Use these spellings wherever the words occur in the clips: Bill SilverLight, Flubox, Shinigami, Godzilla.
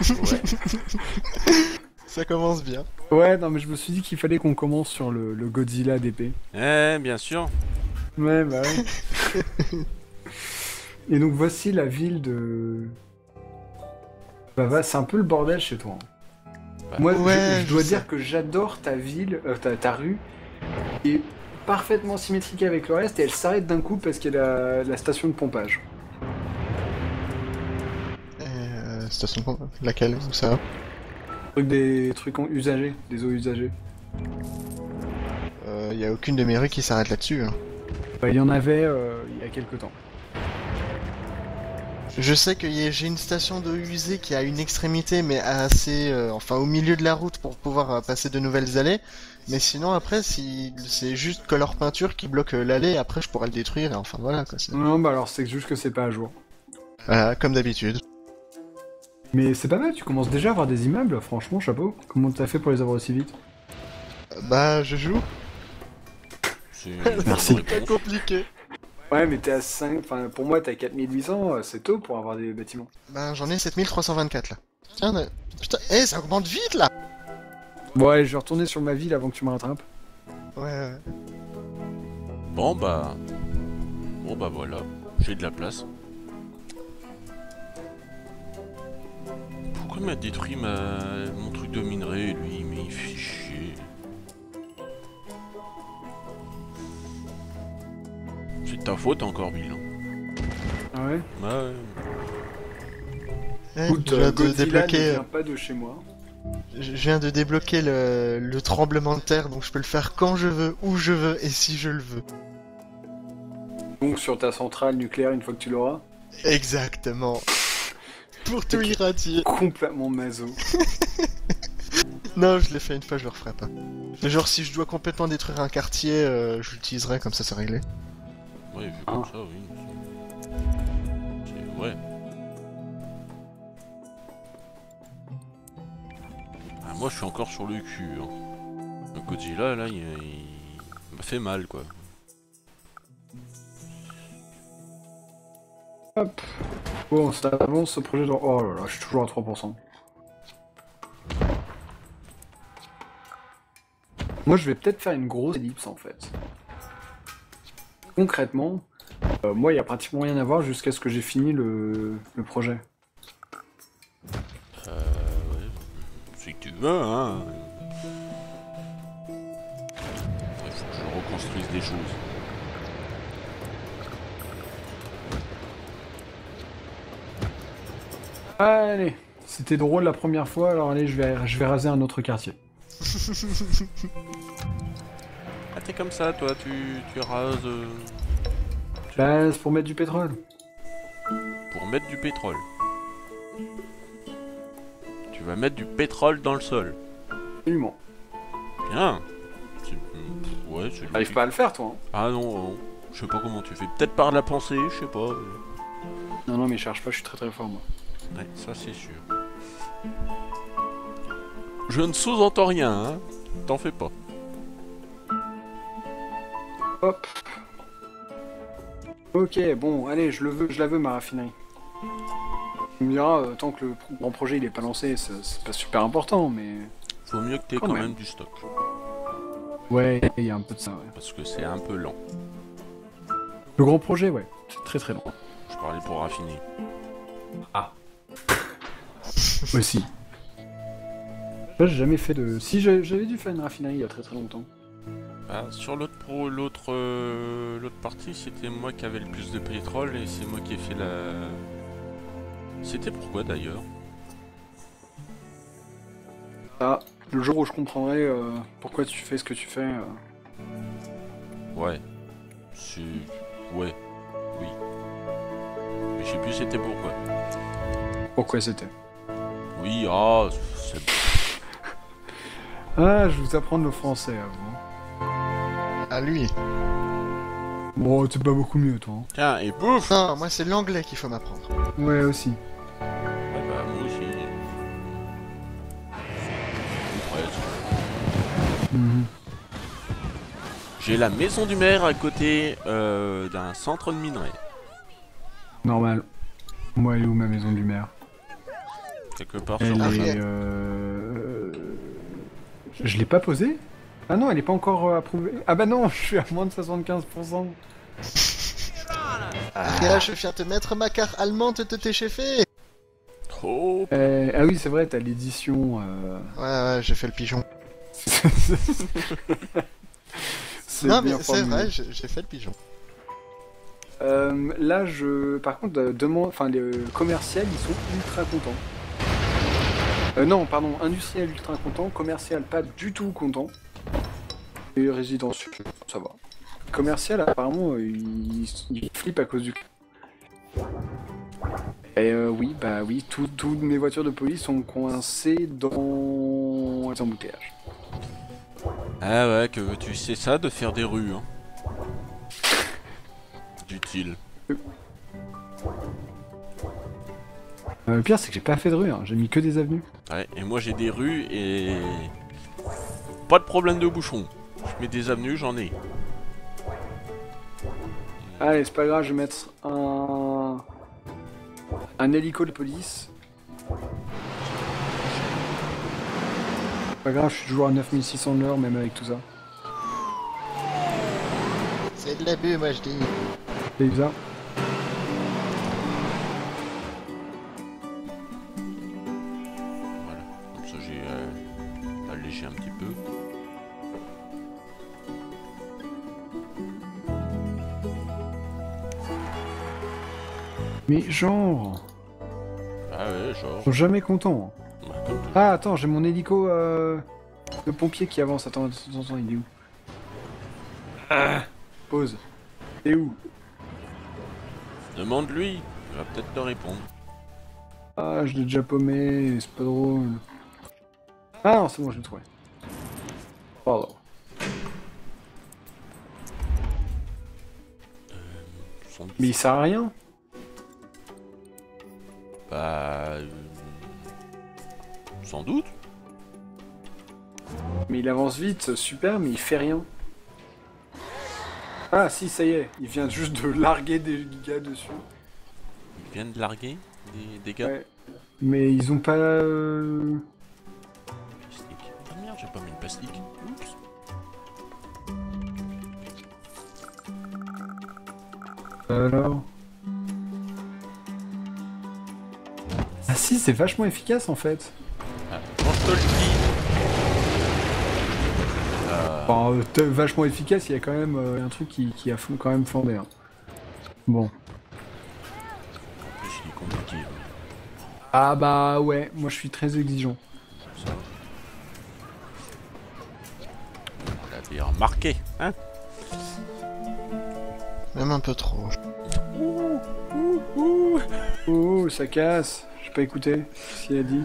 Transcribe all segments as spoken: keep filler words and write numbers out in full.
Ouais. Ça commence bien. Ouais, non mais je me suis dit qu'il fallait qu'on commence sur le, le Godzilla d'épée. Eh, bien sûr. Ouais, bah ouais. Et donc voici la ville de... Bah, bah c'est un peu le bordel chez toi. Hein. Bah, moi, ouais, je, je dois je dire sais. que j'adore ta ville, euh, ta, ta rue, qui est parfaitement symétrique avec le reste, et elle s'arrête d'un coup parce qu'elle a la station de pompage. Euh, station de pompage, laquelle, où ça va ? Des trucs en usagés, des eaux usagées. Euh, y a aucune de mes rues qui s'arrête là-dessus. Hein. Bah, il y en avait il euh, y a quelques temps. Je sais que j'ai une station d'eau usée qui a une extrémité, mais assez, euh, enfin au milieu de la route pour pouvoir euh, passer de nouvelles allées. Mais sinon après, si c'est juste color peinture qui bloque euh, l'allée, après je pourrais le détruire. Et enfin voilà. Quoi, non, bah alors c'est juste que c'est pas à jour. Voilà, comme d'habitude. Mais c'est pas mal, tu commences déjà à avoir des immeubles, franchement, chapeau. Comment t'as fait pour les avoir aussi vite? Bah, je joue. Merci. C'est pas compliqué. Ouais, mais t'es à cinq, enfin, pour moi, t'es à quatre mille huit cents, c'est tôt pour avoir des bâtiments. Bah, j'en ai sept mille trois cent vingt-quatre, là. Tiens, euh... putain, hé, hey, ça augmente vite, là. Bon, allez, je vais retourner sur ma ville avant que tu me rattrapes. Ouais, ouais. Bon, bah... Bon, bah, voilà. J'ai de la place. Pourquoi il m'a détruit ma... mon truc de minerai, lui, mais il fait chier. C'est de ta faute encore, Bill. Ah ouais? Bah ouais. Écoute, je viens de débloquer... vient pas de chez moi. Je viens de débloquer le... le tremblement de terre, donc je peux le faire quand je veux, où je veux et si je le veux. Donc sur ta centrale nucléaire une fois que tu l'auras? Exactement. Pour tout irradier. Complètement maso. Non, je l'ai fait une fois, je le referai pas. Genre, si je dois complètement détruire un quartier, euh, je l'utiliserai, comme ça c'est réglé. Ouais, vu comme ah. ça, oui. C'est vrai. Ah, moi, je suis encore sur le cul. Hein. Godzilla, là, il, il m'a fait mal, quoi. Hop. Bon, ça avance ce projet de... Oh là là, je suis toujours à trois pour cent. Moi, je vais peut-être faire une grosse ellipse, en fait. Concrètement, euh, moi, il n'y a pratiquement rien à voir jusqu'à ce que j'ai fini le, le projet. Euh... Ouais. Si tu veux, hein... Il faut que je reconstruise des choses. Allez, c'était drôle la première fois, alors allez, je vais, je vais raser un autre quartier. Ah, t'es comme ça, toi, tu, tu rases... Euh... Bah, c'est pour mettre du pétrole. Pour mettre du pétrole. Tu vas mettre du pétrole dans le sol. Absolument. Bien. Ouais, c'est... T'arrives pas à le faire, toi. Hein. Ah non, non. Je sais pas comment tu fais. Peut-être par la pensée, je sais pas. Mais... Non, non, mais cherche pas, je suis très très fort, moi. Ouais, ça c'est sûr. Je ne sous-entends rien, hein. T'en fais pas. Hop. Ok, bon, allez, je le veux, je la veux ma raffinerie. Tu me diras, euh, tant que le grand projet il est pas lancé, c'est pas super important, mais... Faut mieux que t'aies quand, quand même. même du stock. Ouais, il y a un peu de ça, ouais. Parce que c'est un peu lent. Le grand projet, ouais, c'est très très lent. Je parlais pour raffiner. Ah. Aussi. J'ai jamais fait de... Si, j'avais dû faire une raffinerie il y a très très longtemps. Bah, sur l'autre pro, l'autre euh, l'autre partie, c'était moi qui avais le plus de pétrole et c'est moi qui ai fait la... C'était pourquoi d'ailleurs? Ah, le jour où je comprendrai euh, pourquoi tu fais ce que tu fais... Euh... Ouais. C'est... Ouais. Oui. Mais je sais plus c'était pourquoi. Pourquoi c'était? Oui, ah, c'est... Ah, je vais vous apprendre le français avant. Ah, lui. Bon, c'est pas beaucoup mieux, toi. Hein. Tiens, et pouf. Non, moi, c'est l'anglais qu'il faut m'apprendre. Ouais, aussi. Ah bah, moi aussi. Presque. Mmh. J'ai la maison du maire à côté euh, d'un centre de minerais. Normal. Moi, elle est où, ma maison du maire? quelque part. Elle est, euh... Je l'ai pas posée. Ah non, elle est pas encore approuvée. Ah bah non, je suis à moins de soixante-quinze pour cent. Ah. Et là, je viens te mettre ma carte allemande de T G F. Oh. Euh, ah oui, c'est vrai, t'as l'édition. Euh... Ouais, ouais, j'ai fait le pigeon. Non, mais c'est vrai, j'ai fait le pigeon. Euh, là, je. Par contre, demand... enfin, les commerciales, ils sont ultra contents. Euh, non, pardon, industriel ultra content, commercial pas du tout content. Et résidentiel, ça va. Commercial, apparemment, il, il flippe à cause du. Et euh, oui, bah oui, toutes tout mes voitures de police sont coincées dans les embouteillages. Ah ouais, que veux-tu, sais ça de faire des rues, hein. Dit-il. Euh, le pire, c'est que j'ai pas fait de rue, hein. J'ai mis que des avenues. Ouais, et moi j'ai des rues et... Pas de problème de bouchon. Je mets des avenues, j'en ai. Allez, c'est pas grave, je vais mettre un... Un hélico de police. Pas grave, je suis toujours à neuf mille six cents de l'heure, même avec tout ça. C'est de l'abus, moi je dis. C'est bizarre. Voilà, comme ça j'ai euh, allégé un petit peu. Mais genre... Ah ouais, genre... Ils sont jamais contents. Bah, ah, attends, j'ai mon hélico... Euh, le pompier qui avance. Attends, attends, attends, il est où? Ah, pause. T'es où? Demande-lui, il va peut-être te répondre. Ah, je l'ai déjà paumé, c'est pas drôle. Ah non, c'est bon, je l'ai trouvé. Pardon. Euh, son... Mais il sert à rien. Bah... Euh... Sans doute. Mais il avance vite, super, mais il fait rien. Ah si, ça y est, il vient juste de larguer des gars dessus. Il vient de larguer des, des gars, ouais. Mais ils ont pas... Euh... Plastique. Ah merde, j'ai pas mis le plastique. Oups. Alors... Ah si, c'est vachement efficace en fait. Ah, quand je te le dis. Euh... Enfin, euh, vachement efficace, il y a quand même euh, un truc qui, qui a quand même flambé. Hein. Bon. En plus, il est compliqué. Ah bah ouais, moi je suis très exigeant. Vous l'avez remarqué, hein? Même un peu trop. Ouh, ouh, ouh. Ouh, ça casse. J'ai pas écouté ce qu'il a dit.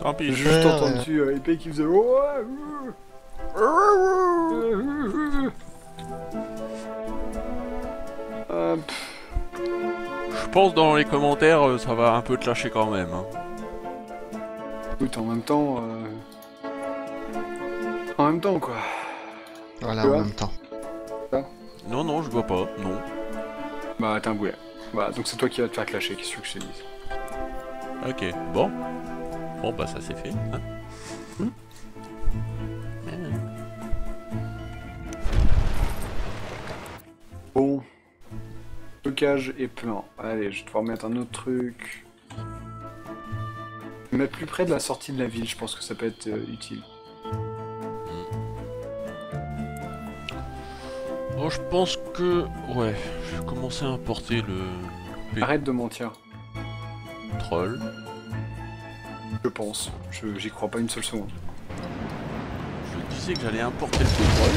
Tant pis, j'ai juste entendu euh, épée qui faisait. euh, Je pense dans les commentaires, ça va un peu te lâcher quand même. Hein. Écoute, en même temps. Euh... En même temps, quoi. Voilà, en même temps. Ah. Non, non, je bois pas, non. Bah, t'es un boulet. Voilà, donc c'est toi qui vas te faire clasher, qu'est-ce que je te dis. Ok, bon. Bon, bah ça c'est fait. Hein. Mmh. Bon. Le stockage est plein. Allez, je vais devoir mettre un autre truc. Je vais mettre plus près de la sortie de la ville, je pense que ça peut être euh, utile. Oh, je pense que... Ouais, je vais commencer à importer le... Arrête de mentir. Troll. Je pense. J'y crois pas une seule seconde. Je disais que j'allais importer le pétrole.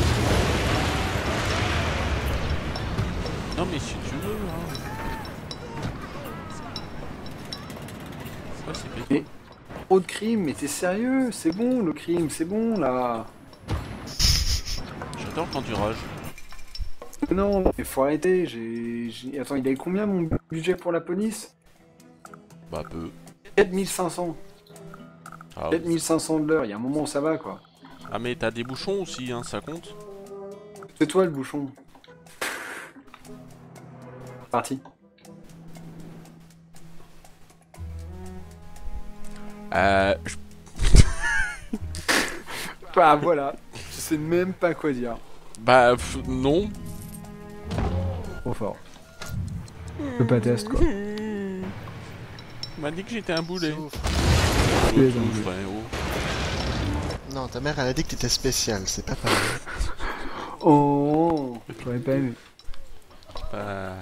Non mais si tu veux... Hein. Ouais, c'est pétrole. Trop de crime, mais t'es sérieux? C'est bon le crime, c'est bon là. J'adore quand tu rages. Non, mais faut arrêter, j'ai... Attends, il a eu combien mon budget pour la police? Bah peu. quatre mille cinq cents. Ah, quatre mille cinq cents de l'heure, il y a un moment où ça va quoi. Ah mais t'as des bouchons aussi, hein, ça compte? C'est toi le bouchon. Parti. Euh... Je... bah voilà, je sais même pas quoi dire. Bah pff, non. Trop fort. Le pateste quoi. On m'a dit que j'étais un boulet. Tu es un boulet. Non, ta mère elle a dit que t'étais spécial, c'est pas pareil. Oh, j'aurais pas aimé. Bah...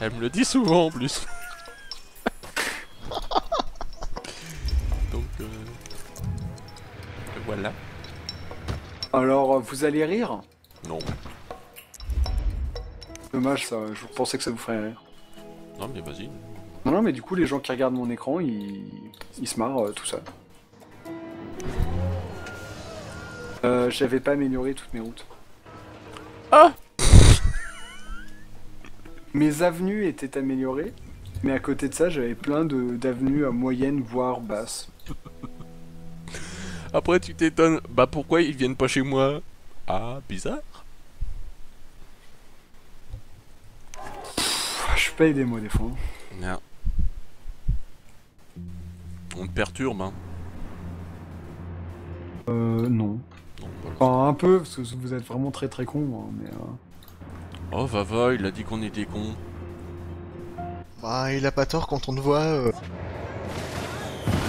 Elle me le dit souvent en plus. Donc... Euh... Voilà. Alors, vous allez rire? Non. Dommage ça, je pensais que ça vous ferait rire. Non mais vas-y. Non, non mais du coup les gens qui regardent mon écran, ils, ils se marrent euh, tout ça. Euh, j'avais pas amélioré toutes mes routes. Ah! Mes avenues étaient améliorées, mais à côté de ça, j'avais plein d'avenues moyennes, voire basses. Après, tu t'étonnes. Bah, pourquoi ils viennent pas chez moi? Ah, bizarre. Pff, je paye des mots des fois. Non. On te perturbe, hein? Euh, non. non voilà. Enfin, un peu, parce que vous êtes vraiment très très con, hein, mais... Euh... Oh, va va, il a dit qu'on était con. Bah, il a pas tort quand on te voit. Euh...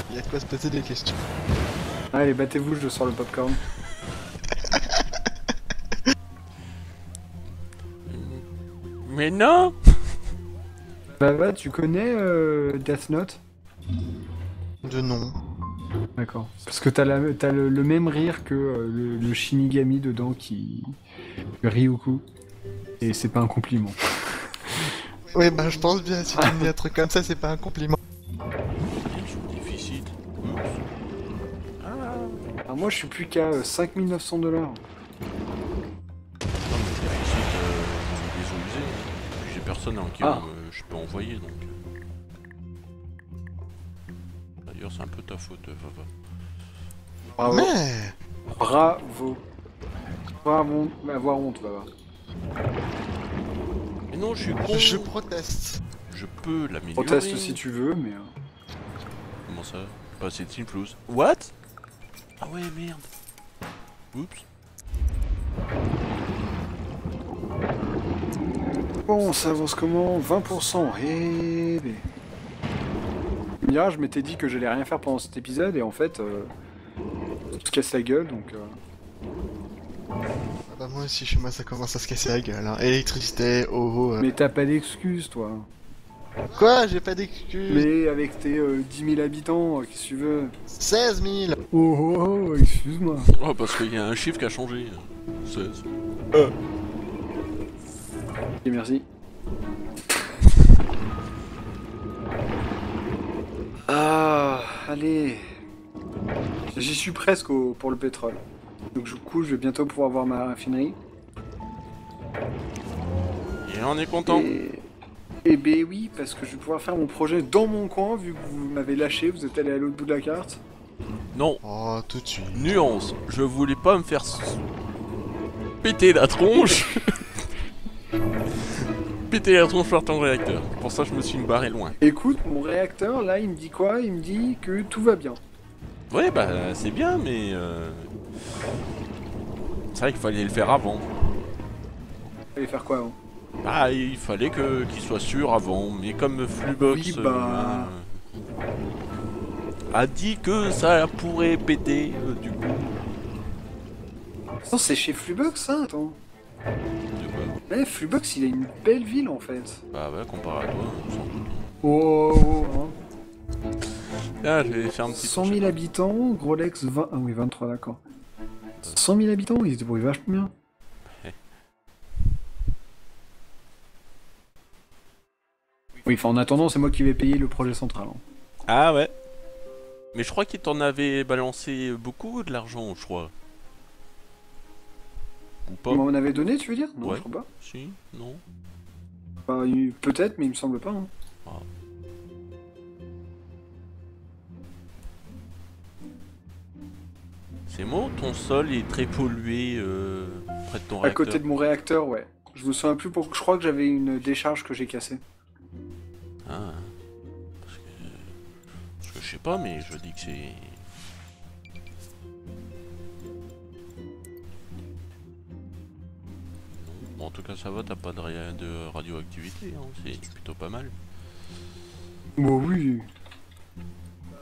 Il y a de quoi se poser des questions. Allez, battez-vous, je sors le popcorn. Mais non. Bah, bah, tu connais euh, Death Note? De nom. D'accord. Parce que t'as le, le même rire que euh, le, le Shinigami dedans qui. Ryuku. Et c'est pas un compliment. Oui, bah je pense bien, si tu me dis un truc comme ça, c'est pas un compliment. Déficit. Ah, moi je suis plus qu'à euh, cinq mille neuf cents dollars. J'ai personne à qui ah. euh, je peux envoyer donc. D'ailleurs, c'est un peu ta faute, Vava. Bravo. Mais... Bravo. Bravo avoir honte, Vava. Mais non, je suis con. Je proteste. Je peux l'améliorer. Proteste si tu veux, mais... Comment ça? Bah, c'est Team Flouze. What? Ah ouais, merde. Oups. Bon, ça avance comment? Vingt pour cent. Et... Mira, je m'étais dit que j'allais rien faire pendant cet épisode, et en fait... Euh... On se casse la gueule, donc... Euh... Bah moi aussi chez moi ça commence à se casser la gueule hein. Électricité, oh oh... Euh... Mais t'as pas d'excuses toi. Quoi? J'ai pas d'excuses? Mais avec tes euh, dix mille habitants, qu'est-ce que tu veux? seize mille. Oh oh oh, excuse-moi. Oh parce qu'il y a un chiffre qui a changé. seize... Euh... Et merci. Ah... Allez... J'y suis presque au, pour le pétrole. Donc du coup, je vais bientôt pouvoir voir ma raffinerie. Et on est content. Et... Et ben oui, parce que je vais pouvoir faire mon projet dans mon coin, vu que vous m'avez lâché, vous êtes allé à l'autre bout de la carte. Non. Oh, tout de suite. Nuance, je voulais pas me faire... péter la tronche. Péter la tronche par ton réacteur. Pour ça, je me suis barré loin. Écoute, mon réacteur, là, il me dit quoi? Il me dit que tout va bien. Ouais, bah, c'est bien, mais... Euh... C'est vrai qu'il fallait le faire avant. Il fallait faire quoi avant? Bah il fallait que qu'il soit sûr avant, mais comme Flubox oui, bah... euh, a dit que ça pourrait péter euh, du coup. Non c'est chez Flubox hein, attends. De quoi? Eh, Flubox il a une belle ville en fait. Bah ouais comparé à toi, sans doute. Oh, oh, oh hein. Là je vais faire un petit cent mille habitants, Grolex vingt... Ah oui vingt-trois d'accord. cent mille habitants, ils se débrouillent vachement bien. Ouais. Oui, enfin en attendant, c'est moi qui vais payer le projet central. Hein. Ah ouais. Mais je crois qu'il t'en avait balancé beaucoup de l'argent, je crois. Ou pas. Il m'en avait donné, tu veux dire? Non, ouais. Je crois pas. Si, non. Bah, peut-être, mais il me semble pas. Hein. Ah. C'est moi, ton sol est très pollué euh, près de ton réacteur. À côté de mon réacteur, ouais. Je me souviens plus pour... Je crois que j'avais une décharge que j'ai cassée. Ah. Parce que... Parce que je sais pas, mais je dis que c'est... Bon, en tout cas ça va, t'as pas de, ra de radioactivité, hein, c'est plutôt pas mal. Bon oui.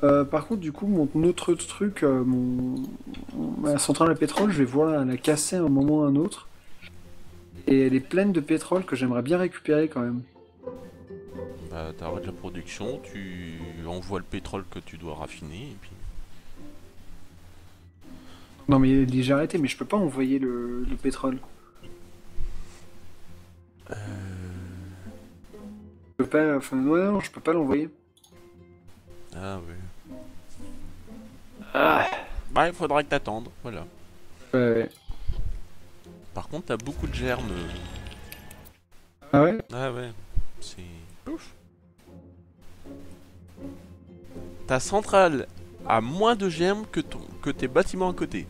Euh, par contre du coup mon autre truc, euh, mon... ma centrale à pétrole, je vais voir la, la casser à un moment ou à un autre. Et elle est pleine de pétrole que j'aimerais bien récupérer quand même. Bah t'arrêtes la production, tu envoies le pétrole que tu dois raffiner et puis... Non mais j'ai arrêté, mais je peux pas envoyer le, le pétrole. Euh... Je peux pas, enfin ouais, non, je peux pas l'envoyer. Ah oui. Ah. Bah il faudra que t'attendes, voilà. Ouais. Par contre t'as beaucoup de germes. Ah ouais? Ah ouais. C'est... Ouf. Ta centrale a moins de germes que, ton... que tes bâtiments à côté.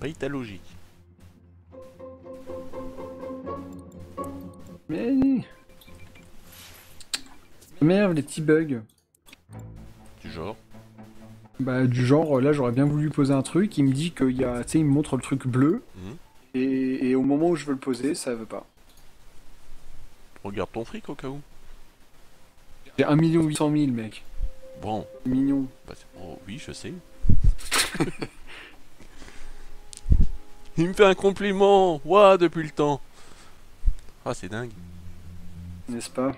Paye ta logique. Mais... Merde, les petits bugs. Du genre? Bah du genre, là j'aurais bien voulu poser un truc, il me dit qu'il y a... Tu sais, il me montre le truc bleu, mmh. et... et au moment où je veux le poser, ça veut pas. Regarde ton fric au cas où. J'ai un million huit cent mille, mec. Bon. Mignon. Bah, oh, oui, je sais. Il me fait un compliment. Ouah, depuis le temps. Ah, c'est dingue. N'est-ce pas?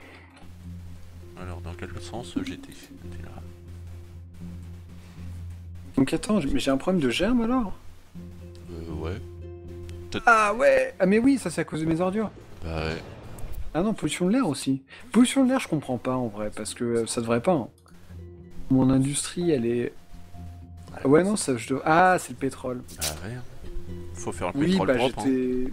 Alors, dans quel sens j'étais là? Donc, attends, mais j'ai un problème de germe alors? Euh, ouais. Ah, ouais. Ah, mais oui, ça, c'est à cause de mes ordures. Bah, ouais. Ah non, pollution de l'air aussi. Pollution de l'air, je comprends pas en vrai, parce que euh, ça devrait pas. Hein. Mon industrie, elle est... Ah, ouais, non, ça, je... Ah, c'est le pétrole. Ah ouais. Faut faire le oui, pétrole bah, propre. Oui, bah j'étais...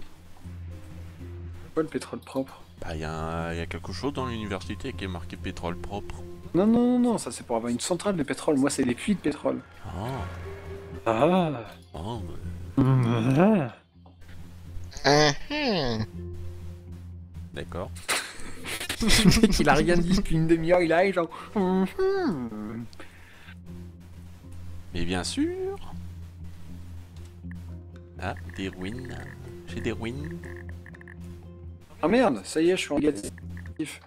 Quoi, le pétrole propre? Bah, il y, un... y a quelque chose dans l'université qui est marqué pétrole propre. Non, non, non, non, ça c'est pour avoir une centrale de pétrole. Moi, c'est les puits de pétrole. Oh. Ah. Oh, mais... Ah. Ah. Mmh. D'accord. Le mec il a rien dit depuis une demi-heure, il arrive genre... Mais bien sûr. Ah, des ruines. J'ai des ruines. Ah merde, ça y est, je suis en négatif.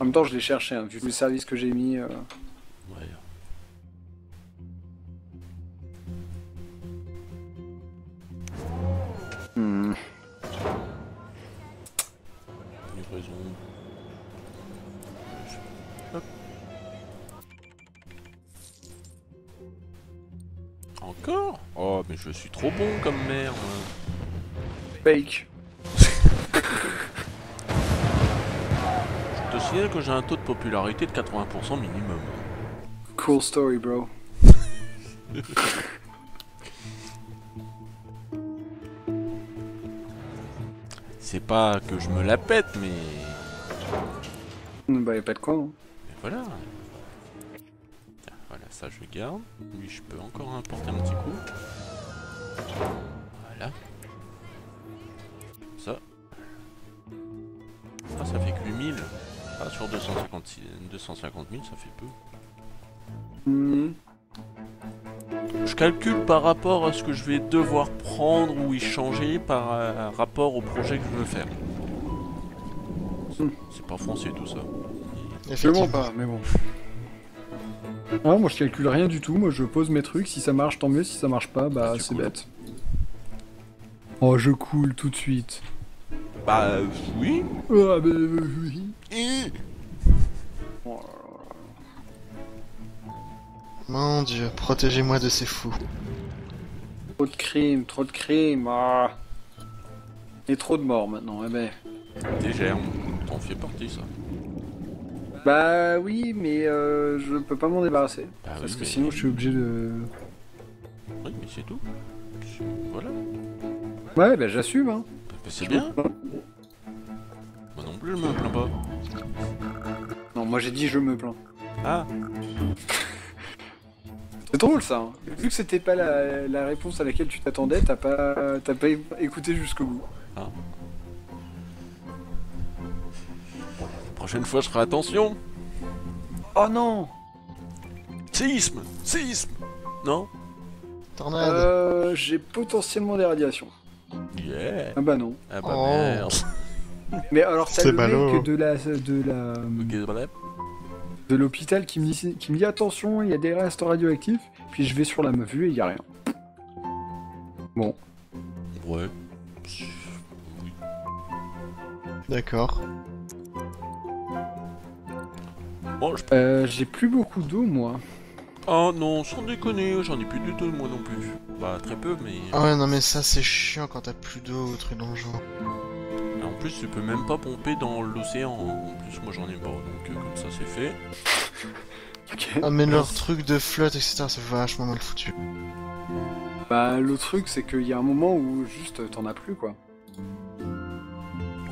En même temps je les cherchais, hein, vu le service que j'ai mis... Euh... Ouais. Hmm. Livraison. Hop. Encore? Oh mais je suis trop bon comme merde. Fake. Je te signale que j'ai un taux de popularité de quatre-vingts pour cent minimum. Cool story bro. C'est pas que je me la pète, mais... Bah y'a pas de quoi, hein. Mais voilà. Voilà, ça je garde. Lui, je peux encore importer un petit coup. Voilà. Ça. Ah, ça fait que huit mille. Ah, sur deux cent cinquante mille, ça fait peu. Mmh. Je calcule par rapport à ce que je vais devoir prendre ou échanger par euh, rapport au projet que je veux faire. C'est pas foncé tout ça. Effectivement pas, mais bon. Ah, moi je calcule rien du tout, moi je pose mes trucs, si ça marche tant mieux, si ça marche pas, bah c'est bête. Oh je coule tout de suite. Bah euh, oui. Ah bah euh, oui. Et... Oh. Mon dieu, protégez-moi de ces fous. Trop de crimes, trop de crimes, ah. Et trop de morts maintenant, eh ben. Des germes, t'en fais partie ça. Bah oui, mais euh, je peux pas m'en débarrasser. Bah, parce oui, que mais... sinon je suis obligé de... Oui, mais c'est tout. Voilà. Ouais, bah j'assume, hein. Bah, bah, c'est bien. Moi bah, non plus, je me plains pas. Non, moi j'ai dit je me plains. Ah. C'est drôle ça, hein. Vu que c'était pas la, la réponse à laquelle tu t'attendais, t'as pas, t'as pas écouté jusqu'au bout. Ah. prochaine fois, je ferai attention. Oh non! Séisme! Séisme! Non? Tornade. Euh, j'ai potentiellement des radiations. Yeah! Ah bah non. Ah bah oh. Merde. Mais alors, t'as le mec de la... de la... Okay, de l'hôpital qui me dit, qui me dit attention, il y a des restes radioactifs, puis je vais sur la meuf vue et il y a rien. Bon. Ouais. Oui. D'accord. Bon, je... Euh, j'ai plus beaucoup d'eau, moi. Oh non, sans déconner, j'en ai plus du tout, moi non plus. Bah, très peu, mais... Ah ouais, non mais ça, c'est chiant quand t'as plus d'eau, truc dans le genre. Et en plus, tu peux même pas pomper dans l'océan, en plus, moi j'en ai pas, donc euh, comme ça, c'est fait. Okay. Ah mais ouais. Leur truc de flotte, et cetera, c'est vachement mal foutu. Bah, le truc, c'est qu'il y a un moment où, juste, t'en as plus, quoi.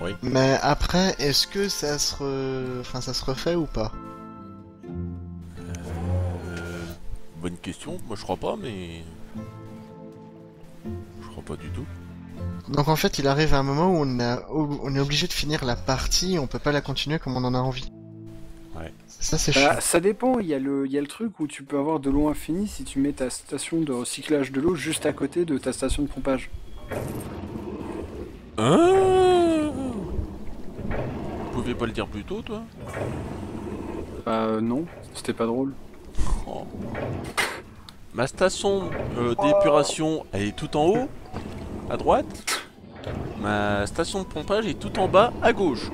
Oui. Mais après, est-ce que ça se re... enfin, ça se refait ou pas? Bonne question, moi je crois pas, mais... Je crois pas du tout. Donc en fait, il arrive à un moment où on, a... on est obligé de finir la partie, on peut pas la continuer comme on en a envie. Ouais. Ça c'est bah, chiant. Ça dépend, il y, y a le truc où tu peux avoir de l'eau infinie si tu mets ta station de recyclage de l'eau juste à côté de ta station de pompage. Hein? Tu pouvais pas le dire plus tôt, toi? Bah euh, non, c'était pas drôle. Oh. Ma station euh, d'épuration, elle est tout en haut, à droite. Ma station de pompage est tout en bas, à gauche.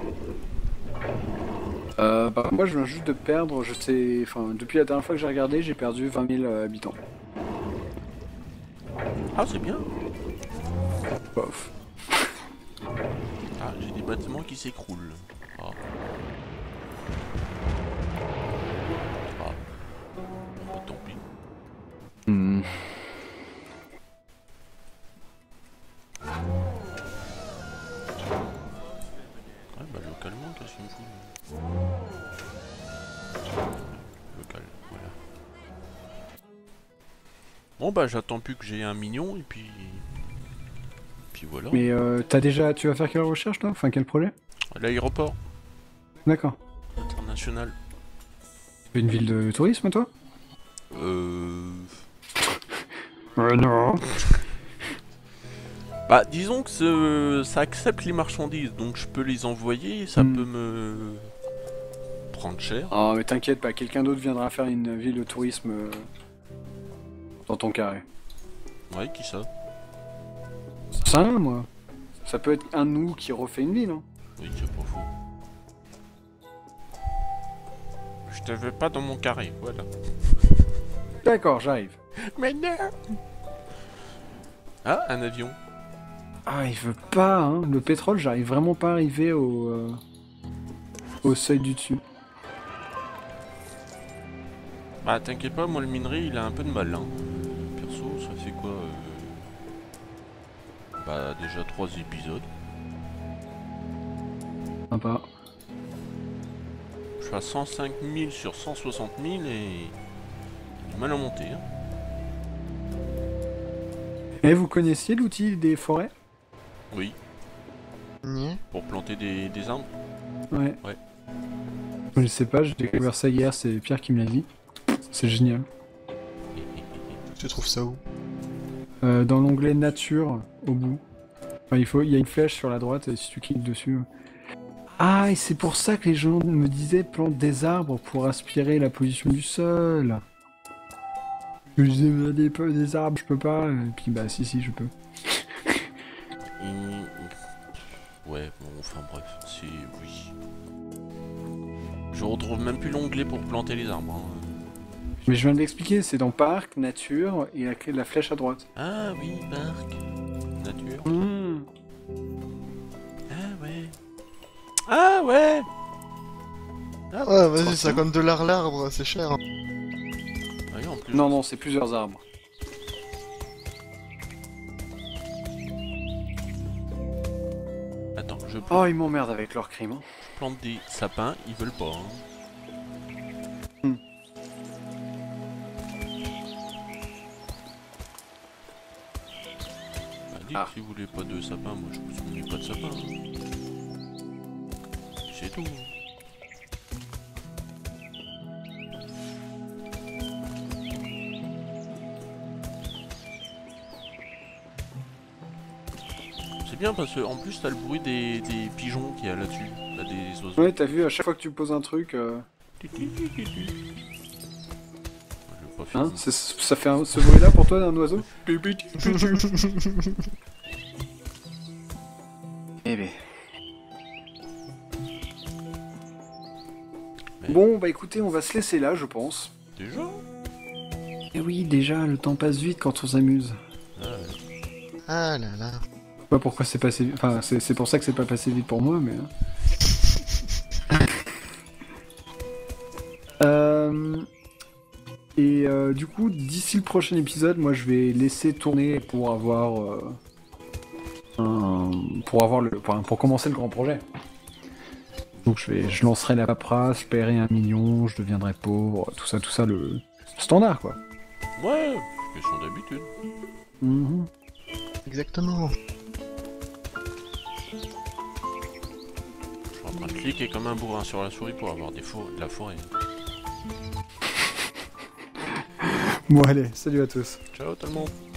Euh, bah, moi, je viens juste de perdre, je sais... Enfin, depuis la dernière fois que j'ai regardé, j'ai perdu vingt mille euh, habitants. Ah, c'est bien. Bof. Ah, j'ai des bâtiments qui s'écroulent. Oh. Hmm. Ouais, bah localement, qu'est-ce qu'il me fout? Local, voilà. Bon bah j'attends plus que j'ai un mignon et puis... Puis voilà. Mais euh, t'as déjà... Tu vas faire quelle recherche là? Enfin quel projet? L'aéroport. D'accord. International. Une ville de tourisme toi? Euh... Euh, non. Bah, disons que ce, ça accepte les marchandises, donc je peux les envoyer et ça mm. peut me prendre cher. Ah, oh, mais t'inquiète pas, quelqu'un d'autre viendra faire une ville de tourisme euh, dans ton carré. Ouais, qui ça? Ça, moi. Ça peut être un nous qui refait une ville, hein. Oui, c'est pas fou. Je te veux pas dans mon carré, voilà. D'accord, j'arrive. Mais non. Ah, un avion. Ah, il veut pas, hein. Le pétrole, j'arrive vraiment pas à arriver au... Euh, au seuil du dessus. Bah, t'inquiète pas, moi, le minerai, il a un peu de mal, hein. Perso, ça fait quoi euh... Bah, déjà trois épisodes. Sympa. Je suis à cent cinq mille sur cent soixante mille et... mal en montée. Hein. Et vous connaissiez l'outil des forêts? Oui. Mmh. Pour planter des, des arbres. Ouais. Ouais. Je sais pas, j'ai découvert ça hier, c'est Pierre qui me l'a dit. C'est génial. Tu trouves ça où? euh, Dans l'onglet nature, au bout. Enfin, il faut, il y a une flèche sur la droite et si tu cliques dessus. Ah, et c'est pour ça que les gens me disaient plante des arbres pour aspirer la pollution du sol. Je disais, vous avez des, des arbres, je peux pas, et puis bah si si je peux. Ouais, bon, enfin bref, c'est... oui. Je retrouve même plus l'onglet pour planter les arbres. Hein. Mais je viens de l'expliquer, c'est dans parc, nature, et la clé de la flèche à droite. Ah oui, parc, nature. Mmh. Ah ouais. Ah ouais. Ah ouais, vas-y, ça comme de l'art l'arbre, c'est cher. Hein. Non, non, c'est plusieurs arbres. Attends, je plante... Oh, ils m'emmerdent avec leur crime. Hein. Je plante des sapins, ils veulent pas. Hein. Hmm. Allez, ah. Si vous voulez pas de sapins, moi je vous mets pas de sapins. Hein. C'est tout. C'est bien parce que en plus t'as le bruit des, des pigeons qu'il y a là-dessus, là, des oiseaux. Ouais, t'as vu, à chaque fois que tu poses un truc... Euh... Hein, ça fait un, ce bruit là pour toi d'un oiseau? Eh ben. Bon bah écoutez, on va se laisser là je pense. Déjà? Eh oui déjà, le temps passe vite quand on s'amuse. Ah, ouais. Ah là là. Je sais pas pourquoi c'est passé... Enfin c'est pour ça que c'est pas passé vite pour moi mais... euh... Et euh, du coup, d'ici le prochain épisode, moi je vais laisser tourner pour avoir euh, un, pour avoir le pour, pour commencer le grand projet. Donc je vais je lancerai la paperasse, je paierai un million, je deviendrai pauvre, tout ça tout ça le standard quoi. Ouais, question d'habitude. Mmh. Exactement. Je suis en train de cliquer comme un bourrin sur la souris pour avoir des fo de la forêt. Bon allez, salut à tous. Ciao tout le monde.